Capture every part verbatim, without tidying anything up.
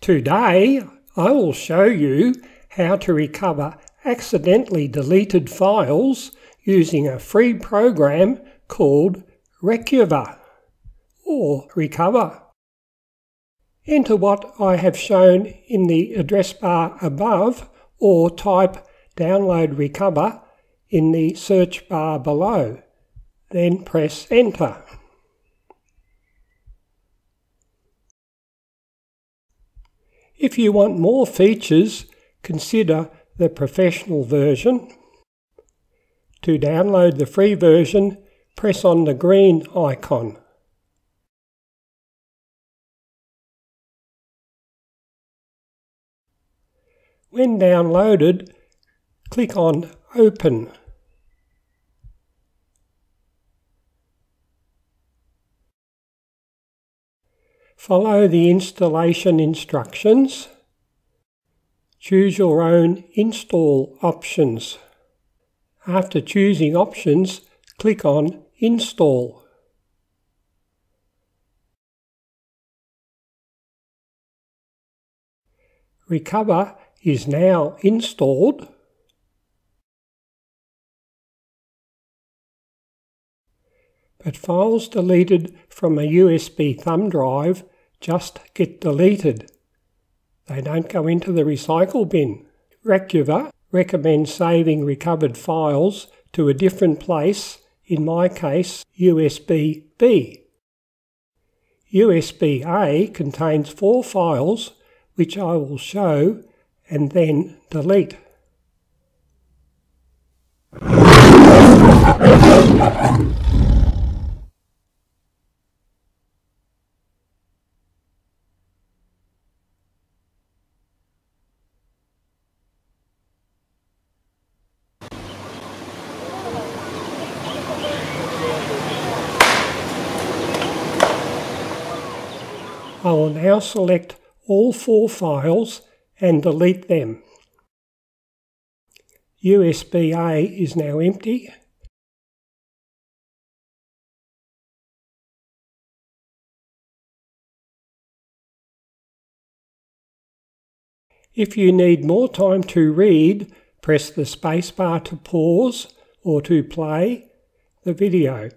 Today, I will show you how to recover accidentally deleted files using a free program called Recuva, or Recover. Enter what I have shown in the address bar above, or type download Recover in the search bar below, then press enter. If you want more features, consider the professional version. To download the free version, press on the green icon. When downloaded, click on Open. Follow the installation instructions. Choose your own install options. After choosing options, click on Install. Recover is now installed. But files deleted from a U S B thumb drive just get deleted. They don't go into the recycle bin. Recuva recommends saving recovered files to a different place, in my case U S B B. U S B A contains four files which I will show and then delete. I will now select all four files and delete them. U S B A is now empty. If you need more time to read, press the spacebar to pause or to play the video,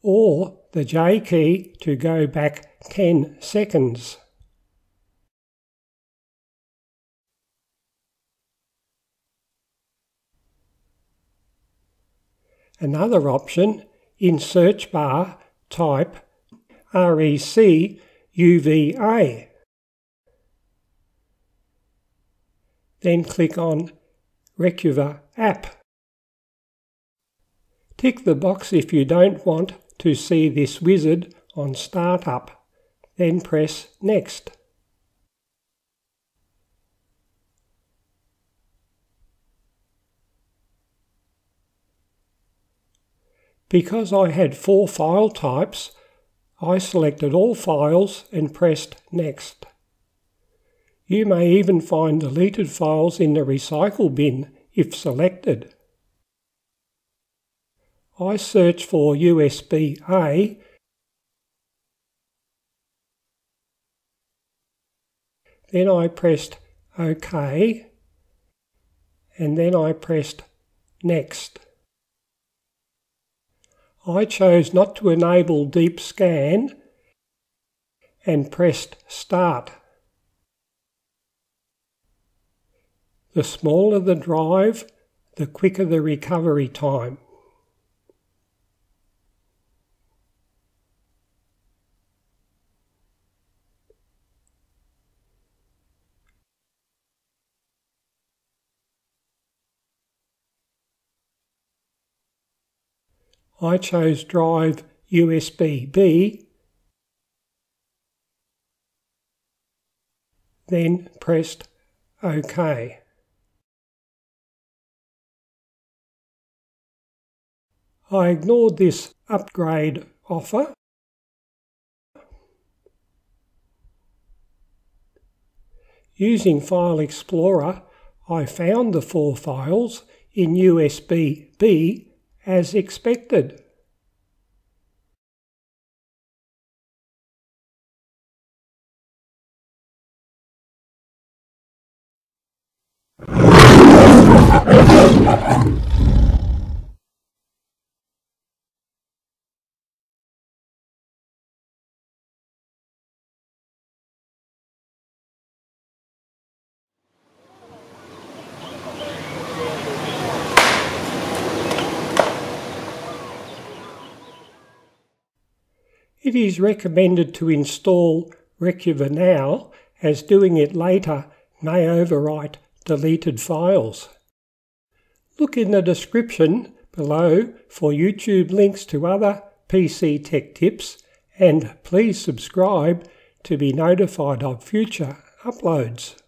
or the J key to go back ten seconds. Another option, in search bar type recuva, then click on Recuva app. Tick the box if you don't want to see this wizard on startup, then press next. Because I had four file types, I selected all files and pressed next. You may even find deleted files in the recycle bin if selected. I search for U S B A, then I pressed OK, and then I pressed Next. I chose not to enable deep scan and pressed Start. The smaller the drive, the quicker the recovery time. I chose drive U S B B, then pressed OK. I ignored this upgrade offer. Using File Explorer, I found the four files in U S B B as expected. It is recommended to install Recuva now, as doing it later may overwrite deleted files. Look in the description below for YouTube links to other P C Tech Tips, and please subscribe to be notified of future uploads.